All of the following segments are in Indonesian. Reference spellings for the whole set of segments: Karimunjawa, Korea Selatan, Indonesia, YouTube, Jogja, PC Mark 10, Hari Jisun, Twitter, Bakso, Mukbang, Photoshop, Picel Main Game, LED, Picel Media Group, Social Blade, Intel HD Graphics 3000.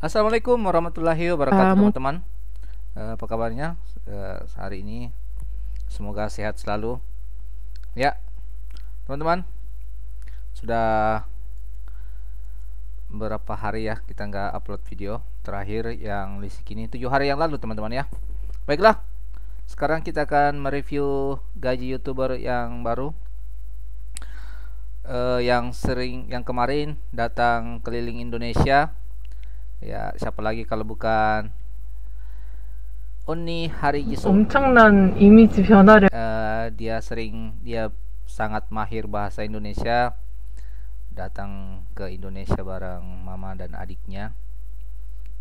Assalamualaikum warahmatullahi wabarakatuh teman-teman. Apa kabarnya hari ini? Semoga sehat selalu ya teman-teman. Sudah berapa hari ya kita nggak upload video, terakhir yang list ini 7 hari yang lalu teman-teman ya. Baiklah, sekarang kita akan mereview gaji youtuber yang baru, yang kemarin datang keliling Indonesia. Ya, siapa lagi kalau bukan Oni Hari Jisun. Dia sangat mahir bahasa Indonesia. Datang ke Indonesia bareng mama dan adiknya,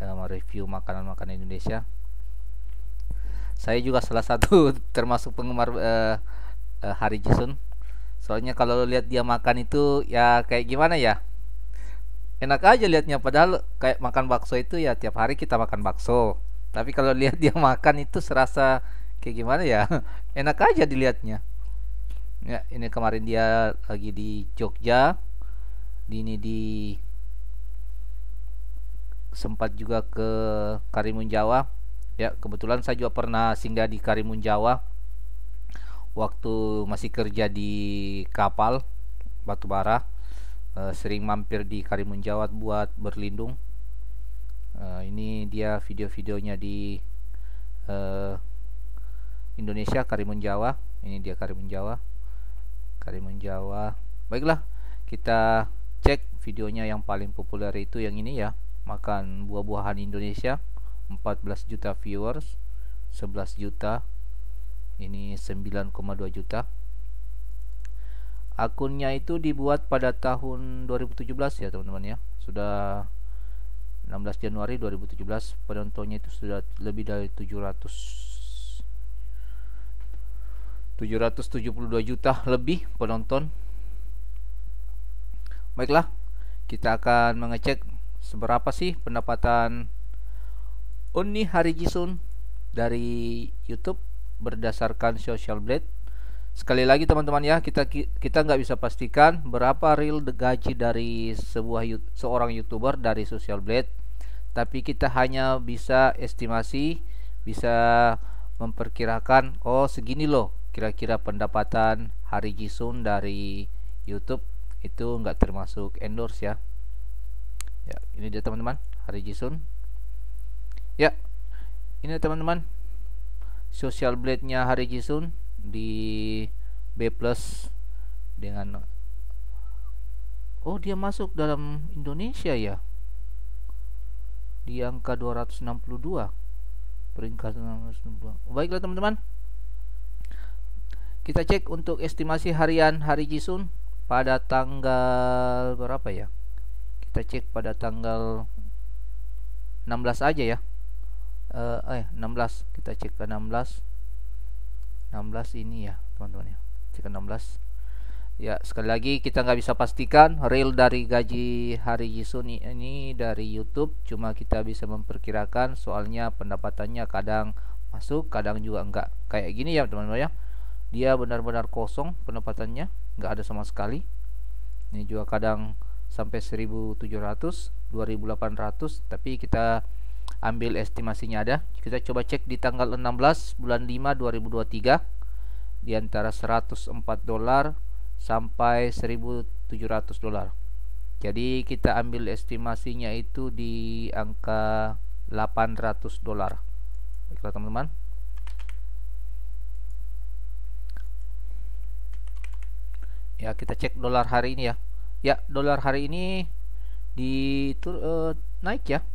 mereview makanan-makanan Indonesia. Saya juga salah satu termasuk penggemar Hari Jisun. Soalnya kalau lihat dia makan itu ya kayak gimana ya, enak aja lihatnya. Padahal kayak makan bakso itu ya tiap hari kita makan bakso, tapi kalau lihat dia makan itu serasa kayak gimana ya, enak aja dilihatnya ya. Ini kemarin dia lagi di Jogja, di sempat juga ke Karimunjawa ya. Kebetulan saya juga pernah singgah di Karimunjawa waktu masih kerja di kapal batubara. Sering mampir di Karimunjawa buat berlindung. Ini dia video-videonya di Indonesia, Karimunjawa. Ini dia Karimunjawa. Karimunjawa. Baiklah, kita cek videonya yang paling populer itu yang ini ya. Makan buah-buahan Indonesia, 14 juta viewers, 11 juta. Ini 9,2 juta. Akunnya itu dibuat pada tahun 2017 ya teman-teman ya. Sudah 16 Januari 2017, penontonnya itu sudah lebih dari 772 juta lebih penonton. Baiklah, kita akan mengecek seberapa sih pendapatan Oni Hari Jisun dari YouTube berdasarkan Social Blade. Sekali lagi teman-teman ya, kita nggak bisa pastikan berapa real gaji dari seorang youtuber dari Social Blade, tapi kita hanya bisa estimasi, bisa memperkirakan, oh segini loh kira-kira pendapatan Hari Jisun dari YouTube. Itu nggak termasuk endorse ya. Ya, ini dia teman-teman, Hari Jisun. Ya, ini teman-teman Social Blade-nya Hari Jisun di B+ dengan, oh dia masuk dalam Indonesia ya, di angka 262, peringkat 262. Baiklah teman-teman, kita cek untuk estimasi harian Hari Jisun pada tanggal berapa ya. Kita cek pada tanggal 16 aja ya. 16, kita cek ke 16 ini ya teman-teman ya. Cek 16 ya. Sekali lagi kita nggak bisa pastikan real dari gaji Hari Jisun ini dari YouTube, cuma kita bisa memperkirakan soalnya pendapatannya kadang masuk kadang juga enggak. Kayak gini ya teman-teman ya, dia benar-benar kosong pendapatannya, nggak ada sama sekali. Ini juga kadang sampai 1.700 2.800, tapi kita ambil estimasinya ada. Kita coba cek di tanggal 16 bulan 5 2023 di antara 104 dolar sampai 1.700 dolar. Jadi kita ambil estimasinya itu di angka 800 dolar. Baiklah teman-teman. Ya, kita cek dolar hari ini ya. Ya, dolar hari ini naik ya.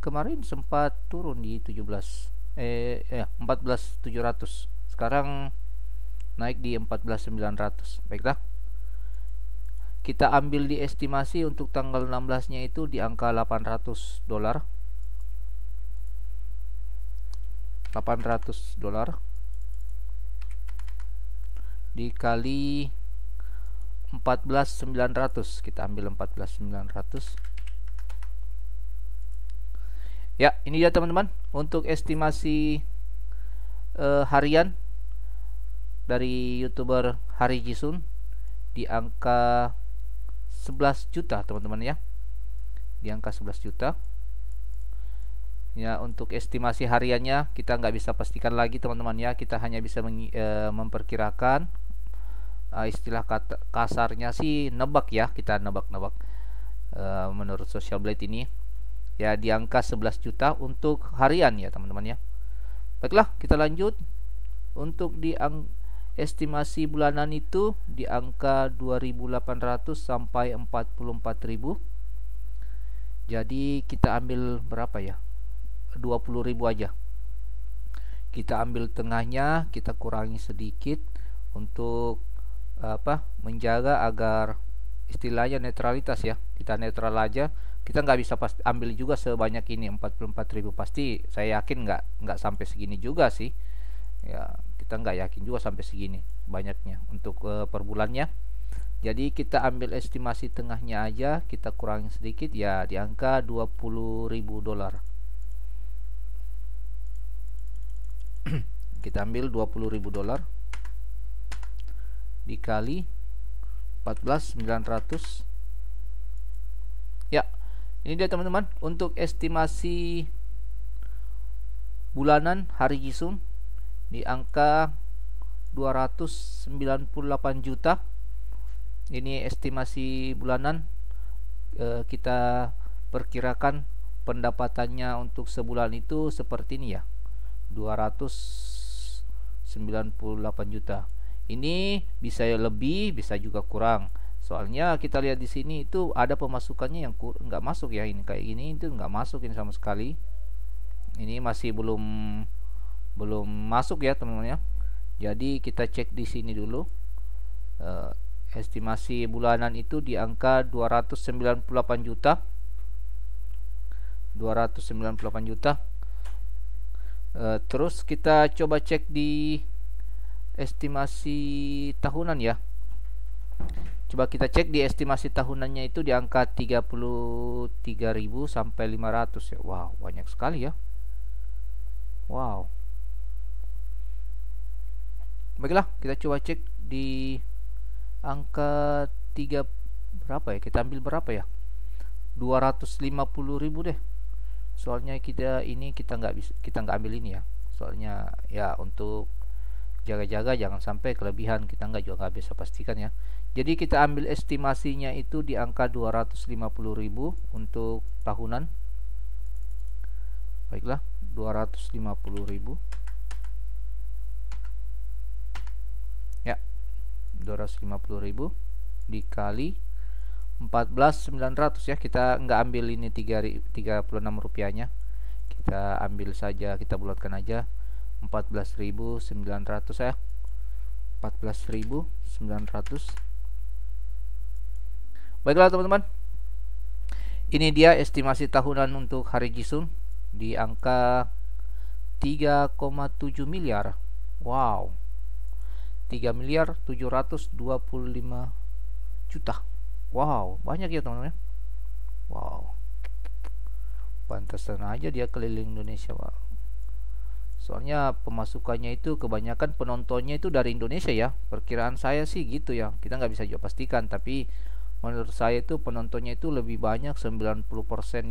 Kemarin sempat turun di 14.700, sekarang naik di 14.900. Baiklah, kita ambil di estimasi untuk tanggal 16-nya itu di angka 800 dolar. 800 dolar dikali 14.900, kita ambil 14.900. Ya, ini dia teman-teman untuk estimasi harian dari youtuber Hari Jisun di angka 11 juta teman-teman ya. Di angka 11 juta. Ya, untuk estimasi hariannya kita nggak bisa pastikan lagi, teman-teman ya. Kita hanya bisa memperkirakan, istilah kata kasarnya sih nebak ya, kita nebak-nebak menurut Social Blade ini. Ya, di angka 11 juta untuk harian ya, teman-teman ya. Baiklah, kita lanjut. Untuk di estimasi bulanan itu di angka 2.800 sampai 44.000. Jadi kita ambil berapa ya? 20.000 aja. Kita ambil tengahnya, kita kurangi sedikit untuk apa? Menjaga agar istilahnya netralitas ya. Kita netral aja. Kita nggak bisa ambil juga sebanyak ini 44.000, pasti saya yakin nggak sampai segini juga sih ya, kita nggak yakin juga sampai segini banyaknya untuk per bulannya. Jadi kita ambil estimasi tengahnya aja, kita kurangin sedikit ya di angka 20.000 dolar. Kita ambil 20.000 dolar dikali 14.900 ya. Ini dia teman-teman untuk estimasi bulanan Hari Jisun di angka 298 juta. Ini estimasi bulanan, kita perkirakan pendapatannya untuk sebulan itu seperti ini ya, 298 juta. Ini bisa lebih, bisa juga kurang. Soalnya kita lihat di sini itu ada pemasukannya yang nggak masuk ya, ini kayak gini itu nggak masuk ini sama sekali. Ini masih belum masuk ya teman-teman ya. Jadi kita cek di sini dulu. Estimasi bulanan itu di angka 298 juta. 298 juta. Terus kita coba cek di estimasi tahunan ya. Coba kita cek di estimasi tahunannya itu di angka 33.000 sampai 500 ya. Wow, banyak sekali ya. Wow. Baiklah, kita coba cek di angka 3 berapa ya? Kita ambil berapa ya? 250.000 deh. Soalnya kita nggak ambil ini ya. Soalnya ya untuk jaga-jaga jangan sampai kelebihan, kita nggak bisa pastikan ya. Jadi kita ambil estimasinya itu di angka 250.000 untuk tahunan. Baiklah, 250.000 ya, 250.000 dikali 14.900 ya. Kita nggak ambil ini 36 rupiahnya, kita ambil saja, kita bulatkan aja 14.900 ya. 14.900. Baiklah teman-teman, ini dia estimasi tahunan untuk Hari Jisun di angka 3,7 miliar. Wow, 3.725 juta. Wow, banyak ya teman-teman. Wow, pantasan aja dia keliling Indonesia Pak. Soalnya pemasukannya itu kebanyakan penontonnya itu dari Indonesia ya. Perkiraan saya sih gitu ya. Kita nggak bisa juga pastikan, tapi menurut saya itu penontonnya itu lebih banyak, 90%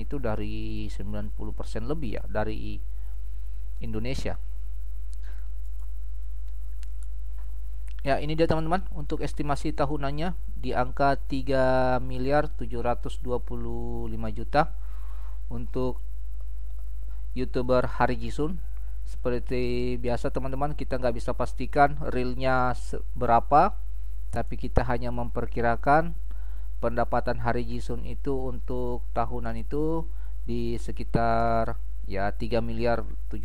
itu dari 90% lebih ya dari Indonesia. Ya, ini dia teman-teman untuk estimasi tahunannya di angka 3.725 juta untuk YouTuber Hari Jisun. Seperti biasa teman-teman, kita nggak bisa pastikan realnya berapa, tapi kita hanya memperkirakan pendapatan Hari Jisun itu untuk tahunan itu di sekitar ya 3.700.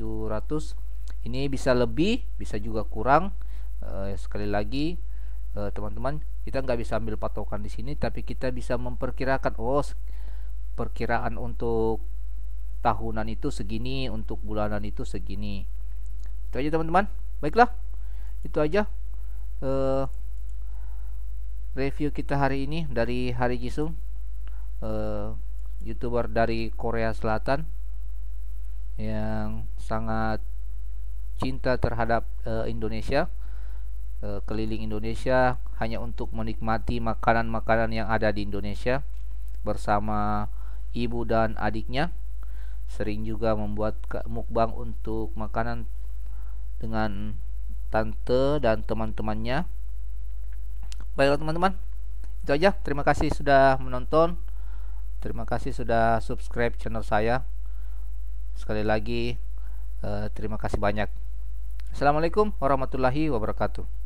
Ini bisa lebih, bisa juga kurang. Sekali lagi teman-teman, kita nggak bisa ambil patokan di sini, tapi kita bisa memperkirakan, oh perkiraan untuk tahunan itu segini, untuk bulanan itu segini. Itu aja teman-teman. Baiklah, itu aja review kita hari ini dari Hari Jisun, YouTuber dari Korea Selatan yang sangat cinta terhadap Indonesia, keliling Indonesia hanya untuk menikmati makanan-makanan yang ada di Indonesia bersama ibu dan adiknya. Sering juga membuat mukbang untuk makanan dengan tante dan teman-temannya. Baiklah teman-teman, itu aja. Terima kasih sudah menonton. Terima kasih sudah subscribe channel saya. Sekali lagi terima kasih banyak. Assalamualaikum warahmatullahi wabarakatuh.